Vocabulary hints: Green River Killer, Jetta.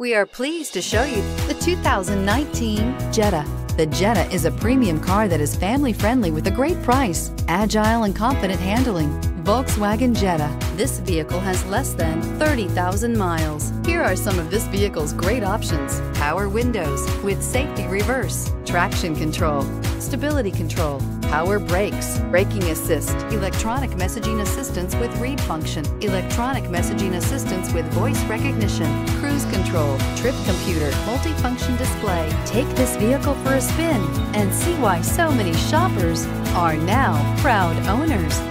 We are pleased to show you the 2019 Jetta. The Jetta is a premium car that is family-friendly with a great price, agile and confident handling. Volkswagen Jetta. This vehicle has less than 30,000 miles. Here are some of this vehicle's great options: power windows with safety reverse, traction control, stability control, power brakes, braking assist, electronic messaging assistance with read function, electronic messaging assistance with voice recognition, cruise control, trip computer, multifunction display. Take this vehicle for a spin and see why so many shoppers are now proud owners.